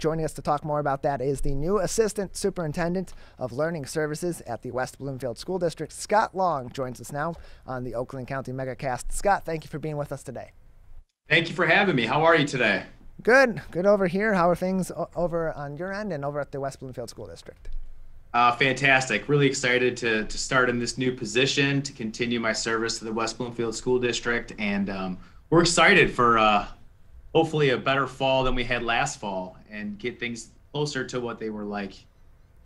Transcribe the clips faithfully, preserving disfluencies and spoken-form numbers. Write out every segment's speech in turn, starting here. Joining us to talk more about that is the new Assistant Superintendent of Learning Services at the West Bloomfield School District. Scott Long joins us now on the Oakland County Megacast. Scott, thank you for being with us today. Thank you for having me. How are you today? Good. Good over here. How are things over on your end and over at the West Bloomfield School District? Uh, fantastic. Really excited to, to start in this new position, to continue my service to the West Bloomfield School District. And um, we're excited for uh, hopefully a better fall than we had last fall and get things closer to what they were like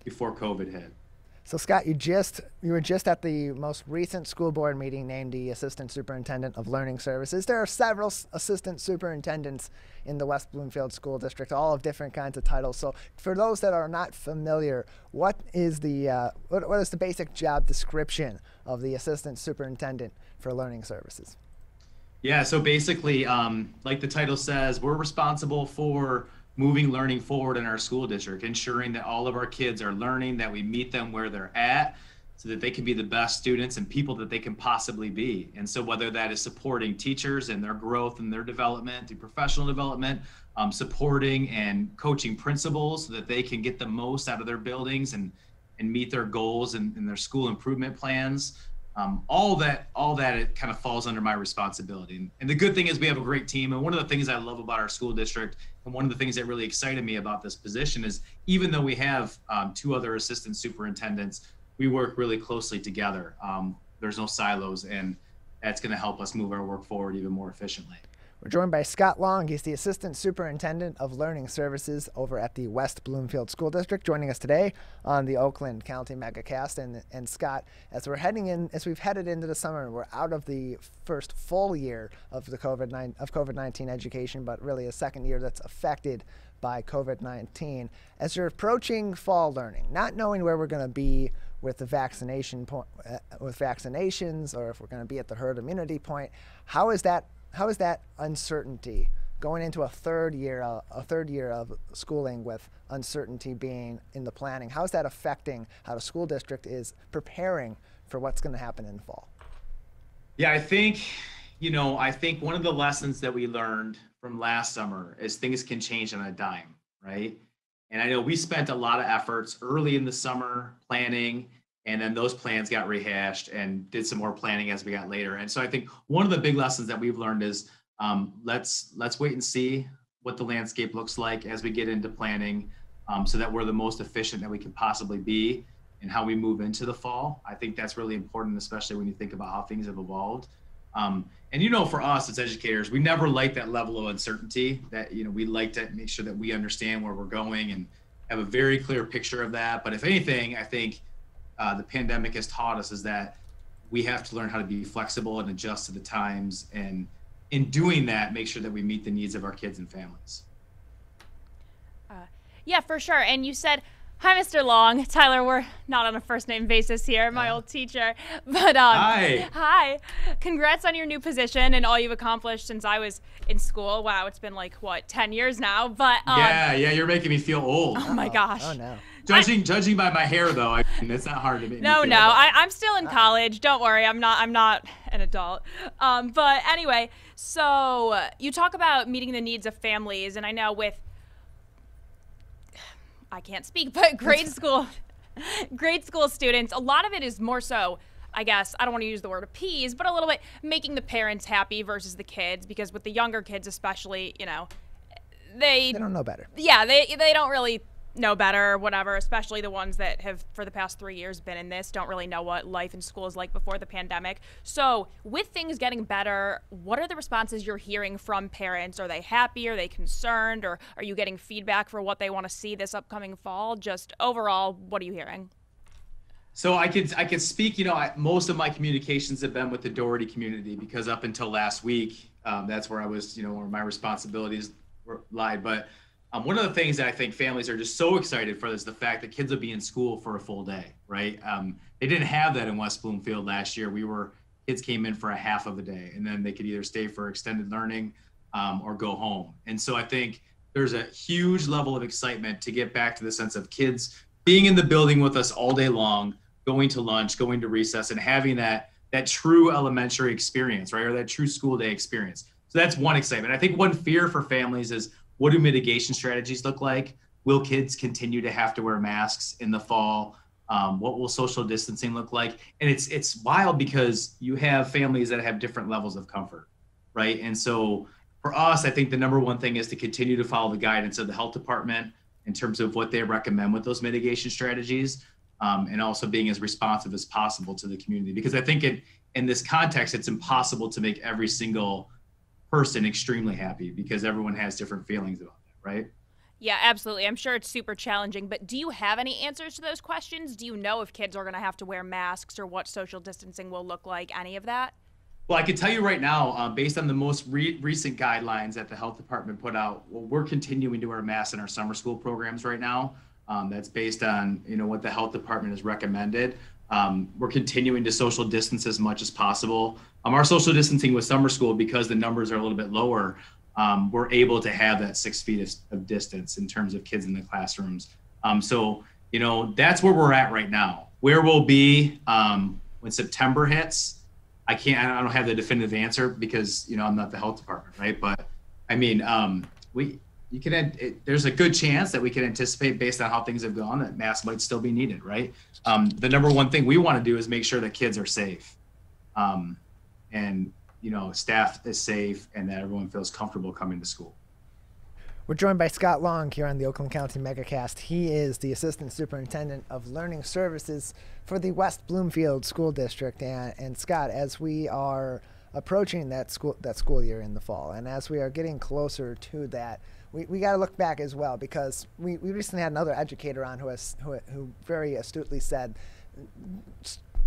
before COVID hit. So Scott, you just you were just at the most recent school board meeting named the Assistant Superintendent of Learning Services. There are several assistant superintendents in the West Bloomfield School District, all of different kinds of titles. So for those that are not familiar, what is the uh, what, what is the basic job description of the Assistant Superintendent for Learning Services? Yeah, so basically, um, like the title says, we're responsible for moving learning forward in our school district, ensuring that all of our kids are learning, that we meet them where they're at so that they can be the best students and people that they can possibly be. And so whether that is supporting teachers and their growth and their development through professional development, um, supporting and coaching principals so that they can get the most out of their buildings and, and meet their goals and, and their school improvement plans, Um, all that, all that, it kind of falls under my responsibility. And, and the good thing is we have a great team. And one of the things I love about our school district, and one of the things that really excited me about this position, is even though we have um, two other assistant superintendents, we work really closely together. Um, there's no silos, and that's going to help us move our work forward even more efficiently. We're joined by Scott Long. He's the Assistant Superintendent of Learning Services over at the West Bloomfield School District, joining us today on the Oakland County Megacast. And, and Scott, as we're heading in, as we've headed into the summer, we're out of the first full year of the COVID nineteen education, but really a second year that's affected by COVID nineteen. As you're approaching fall learning, not knowing where we're going to be with the vaccination point, uh, with vaccinations, or if we're going to be at the herd immunity point, how is that? How is that uncertainty going into a third year, a, a third year of schooling with uncertainty being in the planning? How is that affecting how the school district is preparing for what's going to happen in the fall? Yeah, I think, you know, I think one of the lessons that we learned from last summer is things can change on a dime, right? And I know we spent a lot of efforts early in the summer planning, and then those plans got rehashed and did some more planning as we got later. And so I think one of the big lessons that we've learned is um, let's let's wait and see what the landscape looks like as we get into planning, um, so that we're the most efficient that we can possibly be in how we move into the fall. I think that's really important, especially when you think about how things have evolved. Um, and you know, for us as educators, we never like that level of uncertainty. That, you know, we like to make sure that we understand where we're going and have a very clear picture of that. But if anything, I think Uh, the pandemic has taught us is that we have to learn how to be flexible and adjust to the times, and in doing that, make sure that we meet the needs of our kids and families. Uh, yeah, for sure. And you said, hi, Mister Long. Tyler, we're not on a first name basis here, my uh, old teacher. But um, hi. Hi. Congrats on your new position and all you've accomplished since I was in school. Wow, it's been like, what, ten years now? But um, Yeah, yeah, you're making me feel old. Oh, oh my gosh. Oh, no. Judging, I, judging by my hair, though, I mean, it's not hard to make no, me feel no, I, I'm still in college. Don't worry, I'm not. I'm not an adult. Um, but anyway, so you talk about meeting the needs of families, and I know with I can't speak, but grade school, grade school students, a lot of it is more so, I guess, I don't want to use the word appease, but a little bit making the parents happy versus the kids, because with the younger kids, especially, you know, they they don't know better. Yeah, they they don't really know better or whatever, especially the ones that have for the past three years been in this, don't really know what life in school is like before the pandemic. So with things getting better, what are the responses you're hearing from parents? Are they happy? Are they concerned? Or are you getting feedback for what they want to see this upcoming fall? Just overall, what are you hearing? So I could, I could speak, you know, I, most of my communications have been with the Doherty community, because up until last week, um, that's where I was, you know, where my responsibilities were, lied. But Um, one of the things that I think families are just so excited for is the fact that kids will be in school for a full day, right? Um, they didn't have that in West Bloomfield last year. We were, kids came in for a half of a day, and then they could either stay for extended learning um, or go home. And so I think there's a huge level of excitement to get back to the sense of kids being in the building with us all day long, going to lunch, going to recess, and having that, that true elementary experience, right? Or that true school day experience. So that's one excitement. I think one fear for families is, What do mitigation strategies look like? Will kids continue to have to wear masks in the fall? Um, what will social distancing look like? And it's it's wild because you have families that have different levels of comfort, right? And so for us, I think the number one thing is to continue to follow the guidance of the health department in terms of what they recommend with those mitigation strategies, um, and also being as responsive as possible to the community. Because I think in, in this context, it's impossible to make every single person extremely happy because everyone has different feelings about that, right? Yeah, absolutely. I'm sure it's super challenging, but do you have any answers to those questions? Do you know if kids are going to have to wear masks or what social distancing will look like, any of that? Well, I can tell you right now, uh, based on the most re- recent guidelines that the health department put out, well, we're continuing to wear masks in our summer school programs right now. Um, that's based on, you know, what the health department has recommended. Um, we're continuing to social distance as much as possible. Um, our social distancing with summer school, because the numbers are a little bit lower, um, we're able to have that six feet of, of distance in terms of kids in the classrooms. Um, so, you know, that's where we're at right now. Where we'll be um, when September hits, I can't, I don't have the definitive answer because, you know, I'm not the health department, right? But I mean, um, we, you can, it, there's a good chance that we can anticipate based on how things have gone that masks might still be needed, right? Um, the number one thing we want to do is make sure that kids are safe. Um, and, you know, staff is safe and that everyone feels comfortable coming to school. We're joined by Scott Long here on the Oakland County Megacast. He is the Assistant Superintendent of Learning Services for the West Bloomfield School District. And, and Scott, as we are approaching that school that school year in the fall, and as we are getting closer to that, we, we got to look back as well, because we, we recently had another educator on who has, who, who very astutely said,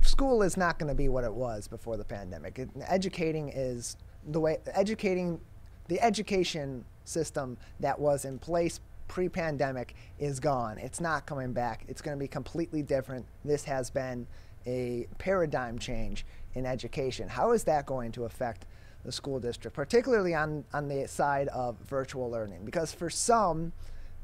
school is not going to be what it was before the pandemic. It, educating is the way, educating, the education system that was in place pre-pandemic is gone. It's not coming back. It's going to be completely different. This has been a paradigm change in education. How is that going to affect the school district, particularly on, on the side of virtual learning? Because for some,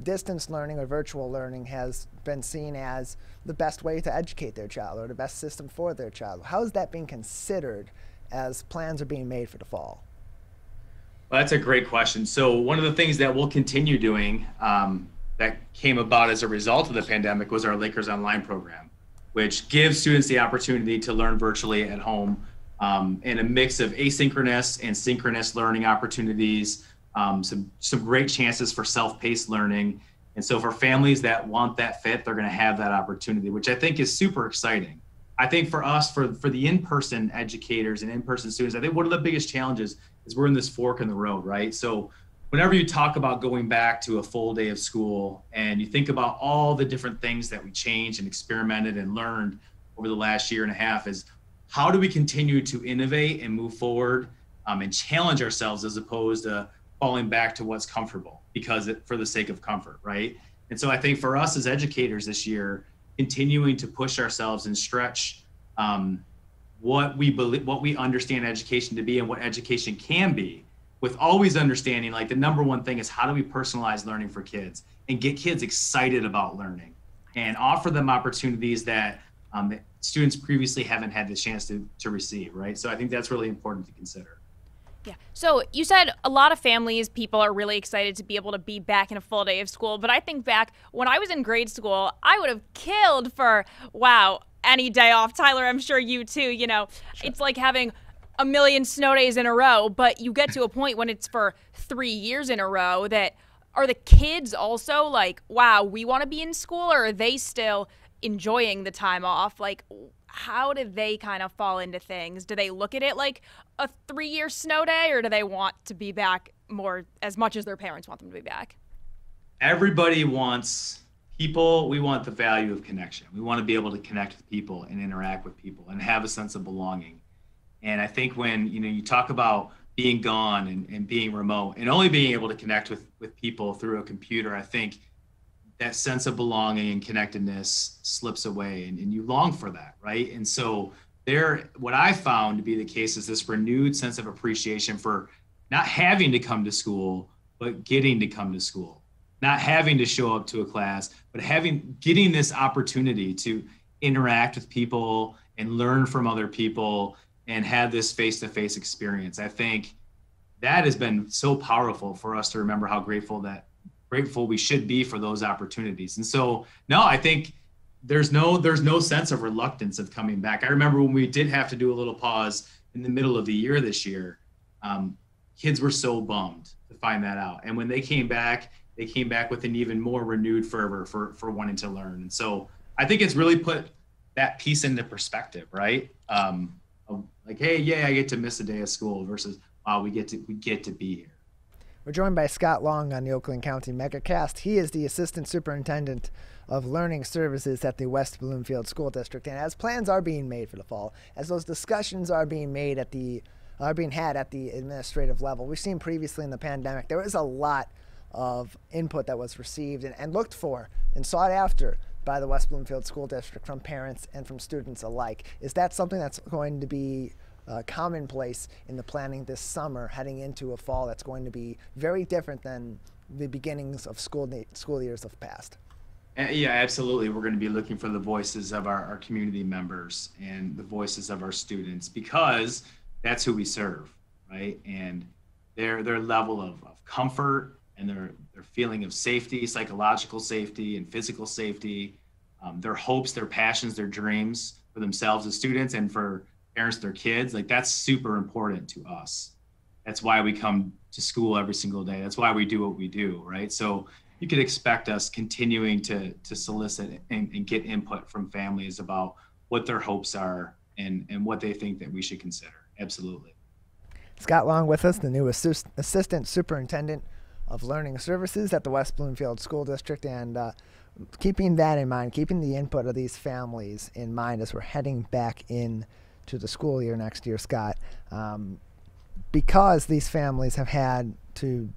distance learning or virtual learning has been seen as the best way to educate their child or the best system for their child. How is that being considered as plans are being made for the fall? Well, that's a great question. So one of the things that we'll continue doing um, that came about as a result of the pandemic was our Lakers Online program, which gives students the opportunity to learn virtually at home um, in a mix of asynchronous and synchronous learning opportunities, um, some, some great chances for self-paced learning. And so for families that want that fit, they're going to have that opportunity, which I think is super exciting. I think for us, for, for the in-person educators and in-person students, I think one of the biggest challenges is we're in this fork in the road, right? So whenever you talk about going back to a full day of school and you think about all the different things that we changed and experimented and learned over the last year and a half, is how do we continue to innovate and move forward um, and challenge ourselves as opposed to falling back to what's comfortable because it, for the sake of comfort, right? And so I think for us as educators this year, continuing to push ourselves and stretch um, what we believe, what we understand education to be and what education can be, with always understanding, like, the number one thing is how do we personalize learning for kids and get kids excited about learning and offer them opportunities that, um, that students previously haven't had the chance to, to receive, right? So I think that's really important to consider. Yeah. So you said a lot of families, people are really excited to be able to be back in a full day of school. But I think back when I was in grade school, I would have killed for, wow, any day off. Tyler, I'm sure you too, you know, sure. It's like having a million snow days in a row, but you get to a point when it's for three years in a row that are the kids also like, wow, we want to be in school, or are they still enjoying the time off? Like, how do they kind of fall into things? Do they look at it like a three-year snow day, or do they want to be back more as much as their parents want them to be back? Everybody wants people. We want the value of connection. We want to be able to connect with people and interact with people and have a sense of belonging. And I think when, you know, you talk about being gone and, and being remote and only being able to connect with, with people through a computer, I think that sense of belonging and connectedness slips away, and, and you long for that, right? And so there, what I found to be the case is this renewed sense of appreciation for not having to come to school, but getting to come to school, not having to show up to a class, but having, getting this opportunity to interact with people and learn from other people and have this face-to-face experience. I think that has been so powerful for us to remember how grateful that grateful we should be for those opportunities. And so, no, I think there's no there's no sense of reluctance of coming back. I remember when we did have to do a little pause in the middle of the year this year, um, kids were so bummed to find that out. And when they came back, they came back with an even more renewed fervor for, for wanting to learn. And so I think it's really put that piece into perspective, right? Um, of like, hey, yeah, I get to miss a day of school versus, wow, we get to we get to be here. We're joined by Scott Long on the Oakland County Megacast. He is the Assistant Superintendent of Learning Services at the West Bloomfield School District. And as plans are being made for the fall, as those discussions are being made at the are being had at the administrative level, we've seen previously in the pandemic there was a lot of input that was received and, and looked for and sought after by the West Bloomfield School District from parents and from students alike. Is that something that's going to be Uh, commonplace in the planning this summer, heading into a fall that's going to be very different than the beginnings of school school years of past? Yeah, absolutely. We're going to be looking for the voices of our, our community members and the voices of our students, because that's who we serve, right? And their their level of, of comfort and their their feeling of safety, psychological safety and physical safety, um, their hopes, their passions, their dreams for themselves as students and for parents, their kids, like that's super important to us. That's why we come to school every single day. That's why we do what we do, right? So you could expect us continuing to to solicit and, and get input from families about what their hopes are and, and what they think that we should consider. Absolutely. Scott Long with us, the new assist, Assistant Superintendent of Learning Services at the West Bloomfield School District. And uh, keeping that in mind, keeping the input of these families in mind as we're heading back in to the school year next year, Scott, um, because these families have had to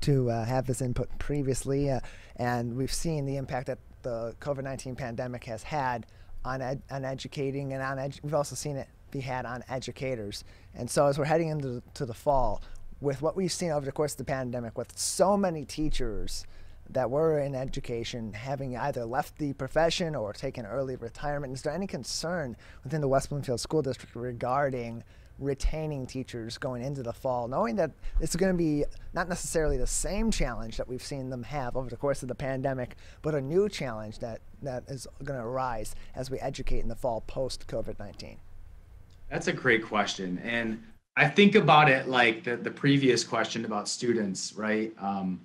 to uh, have this input previously, uh, and we've seen the impact that the COVID nineteen pandemic has had on ed on educating, and on edu we've also seen it be had on educators. And so, as we're heading into to the fall, with what we've seen over the course of the pandemic, with so many teachers that were in education having either left the profession or taken early retirement, is there any concern within the West Bloomfield School District regarding retaining teachers going into the fall, knowing that it's going to be not necessarily the same challenge that we've seen them have over the course of the pandemic, but a new challenge that, that is going to arise as we educate in the fall post COVID nineteen? That's a great question. And I think about it like the, the previous question about students, right? Um,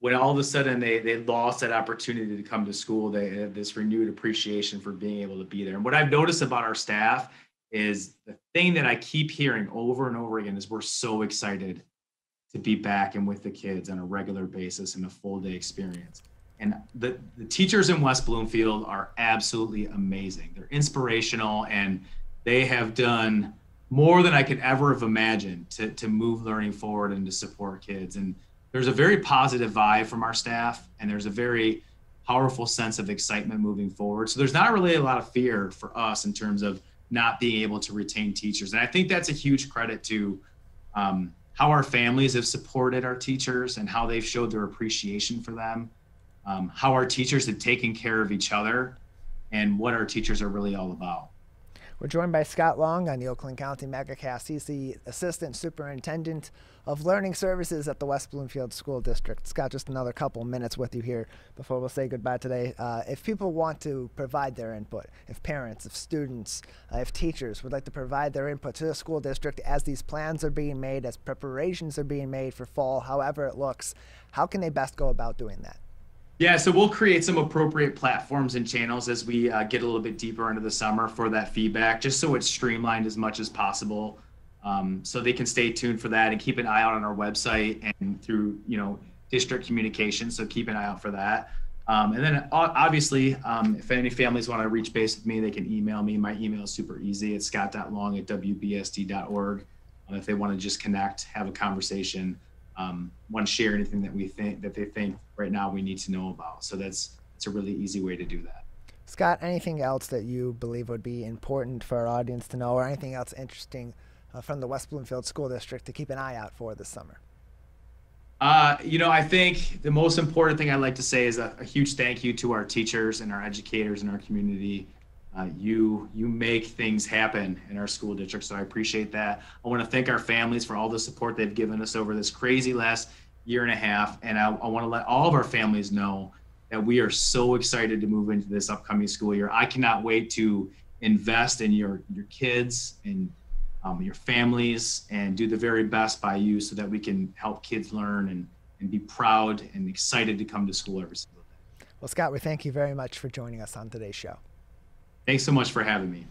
when all of a sudden they, they lost that opportunity to come to school, they had this renewed appreciation for being able to be there. And what I've noticed about our staff is the thing that I keep hearing over and over again is we're so excited to be back and with the kids on a regular basis and a full day experience. And the, the teachers in West Bloomfield are absolutely amazing. They're inspirational, and they have done more than I could ever have imagined to, to move learning forward and to support kids. And there's a very positive vibe from our staff, and there's a very powerful sense of excitement moving forward. So there's not really a lot of fear for us in terms of not being able to retain teachers. And I think that's a huge credit to um, how our families have supported our teachers and how they've showed their appreciation for them, um, how our teachers have taken care of each other, and what our teachers are really all about. We're joined by Scott Long on the Oakland County Megacast. He's the Assistant Superintendent of Learning Services at the West Bloomfield School District. Scott, just another couple minutes with you here before we'll say goodbye today. Uh, if people want to provide their input, if parents, if students, uh, if teachers would like to provide their input to the school district as these plans are being made, as preparations are being made for fall, however it looks, how can they best go about doing that? Yeah, so we'll create some appropriate platforms and channels as we uh, get a little bit deeper into the summer for that feedback, just so it's streamlined as much as possible. Um, so they can stay tuned for that and keep an eye out on our website and through, you know, district communication. So keep an eye out for that. Um, and then obviously, um, if any families want to reach base with me, they can email me. My email is super easy. It's scott dot long at W B S D dot org. Um, if they want to just connect, have a conversation, Um, want to share anything that we think that they think right now we need to know about. So that's it's a really easy way to do that. Scott, anything else that you believe would be important for our audience to know, or anything else interesting uh, from the West Bloomfield School District to keep an eye out for this summer? Uh, you know, I think the most important thing I'd like to say is a, a huge thank you to our teachers and our educators and our community. Uh, you you make things happen in our school district, so I appreciate that. I want to thank our families for all the support they've given us over this crazy last year and a half, and I, I want to let all of our families know that we are so excited to move into this upcoming school year. I cannot wait to invest in your your kids and um, your families and do the very best by you so that we can help kids learn and, and be proud and excited to come to school every single day. Well, Scott, we thank you very much for joining us on today's show. Thanks so much for having me.